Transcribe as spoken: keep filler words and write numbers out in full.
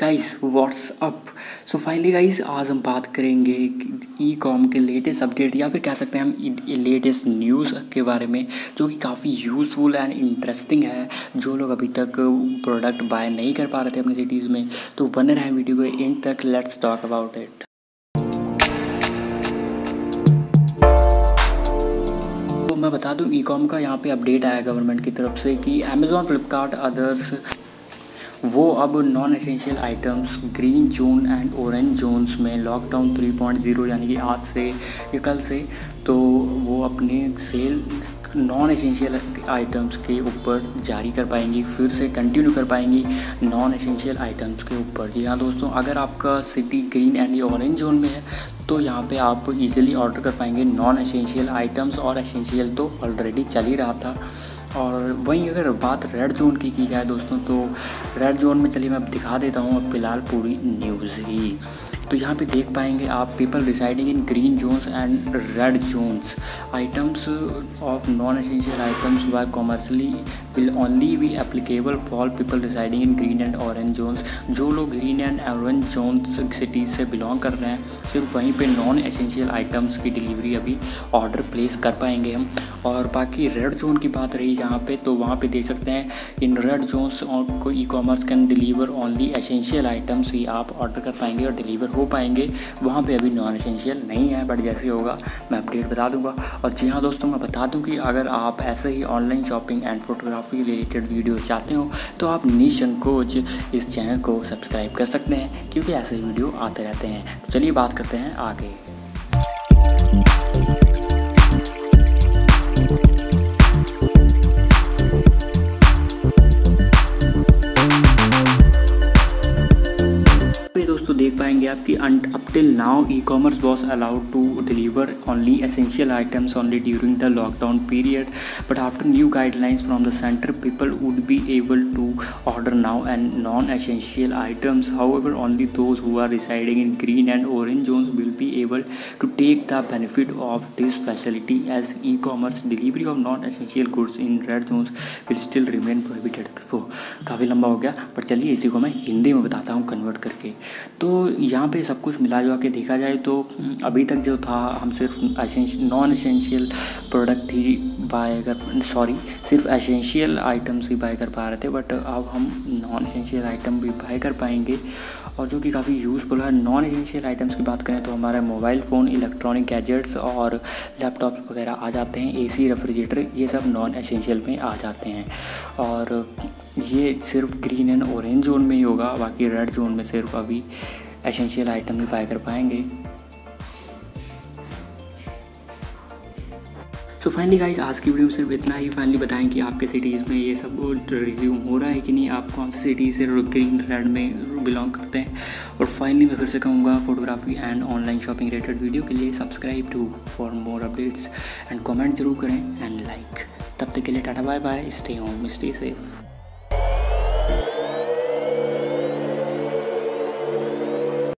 Guys what's up. So finally guys आज हम बात करेंगे ई कॉम के लेटेस्ट अपडेट या फिर कह सकते हैं हम लेटेस्ट न्यूज़ के बारे में, जो कि काफ़ी यूज़फुल एंड इंटरेस्टिंग है। जो लोग अभी तक प्रोडक्ट बाय नहीं कर पा रहे थे अपनी सिटीज़ में, तो बने रहें वीडियो के एंड तक। Let's talk about it. तो मैं बता दूँ ई कॉम का यहाँ पर अपडेट आया गवर्नमेंट की तरफ से कि अमेज़ॉन, फ्लिपकार्ट, अदर्स वो अब non essential items green zone and orange zones में लॉकडाउन थ्री पॉइंट ज़ीरो यानी कि आज से या कल से तो वो अपने सेल नॉन एसेंशियल आइटम्स के ऊपर जारी कर पाएंगी, फिर से कंटिन्यू कर पाएंगी नॉन एसेंशियल आइटम्स के ऊपर। जी हाँ दोस्तों, अगर आपका city green and orange zone में है तो यहाँ पे आप इजीली ऑर्डर कर पाएंगे नॉन एसेंशियल आइटम्स, और एसेंशियल तो ऑलरेडी चल ही रहा था। और वहीं अगर बात रेड जोन की की जाए दोस्तों, तो रेड जोन में चलिए मैं अब दिखा देता हूँ अब फिलहाल पूरी न्यूज़ ही। तो यहाँ पे देख पाएंगे आप, people residing in green zones and red zones items of non essential items by commercially will only be applicable for people residing in green and orange zones. जो लोग green and orange zones cities से belong कर रहे हैं, सिर्फ वहीं पे non essential items की डिलीवरी अभी ऑर्डर प्लेस कर पाएंगे हम। और बाकी रेड जोन की बात रही जहाँ पे, तो वहाँ पे देख सकते हैं इन रेड जोन्स को e commerce can deliver only essential items ही आप ऑर्डर कर पाएंगे और डिलीवर हो पाएंगे। वहाँ पे अभी नॉन एसेंशियल नहीं है, बट जैसे होगा मैं अपडेट बता दूंगा। और जी हाँ दोस्तों, मैं बता दूँ कि अगर आप ऐसे ही online shopping and photography related video चाहते हो तो आप निश एंड कोच इस चैनल को सब्सक्राइब कर सकते हैं, क्योंकि ऐसे ही वीडियो आते रहते हैं। तो चलिए बात करते हैं आगे। दोस्तों देख पाएंगे आपकी up till now e commerce was allowed to deliver only essential items only during the lockdown period, but after new guidelines from the centre people would be able to order now and non essential items. However only those who are residing in green and orange zones will be able to take the benefit of this facility as e commerce delivery of non essential goods in red Jones will still remain prohibited. काफ़ी लंबा हो गया, पर चलिए इसी को मैं हिंदी में बताता हूँ कन्वर्ट करके। तो यहाँ पे सब कुछ मिला जुला के देखा जाए तो अभी तक जो था, हम सिर्फ एसेंशियल नॉन एसेंशियल प्रोडक्ट ही बाय कर सॉरी सिर्फ एसेंशियल आइटम्स ही बाय कर पा रहे थे, बट अब हम नॉन एसेंशियल आइटम भी बाय कर पाएंगे, और जो कि काफ़ी यूज़फुल है। नॉन एसेंशियल आइटम्स की बात करें तो हमारा मोबाइल फ़ोन, इलेक्ट्रॉनिक गैजेट्स और लैपटॉप वगैरह आ जाते हैं, एसी, रेफ्रिजरेटर, ये सब नॉन एसेंशियल में आ जाते हैं। और ये सिर्फ ग्रीन एंड ऑरेंज जोन में ही होगा, बाकी रेड जोन में सिर्फ अभी एसेंशियल आइटम भी बाय कर पाएंगे। सो फाइनली गाइज आज की वीडियो में सिर्फ इतना ही। फाइनली बताएं कि आपके सिटीज़ में ये सब रिज्यूम हो रहा है कि नहीं, आप कौन सी सिटी से ग्रीन रेड में बिलोंग करते हैं। और फाइनली मैं फिर से कहूँगा, photography and online shopping related video के लिए subscribe to for more updates and comment जरूर करें एंड लाइक। तब तक के लिए tata bye bye, stay home, stay safe.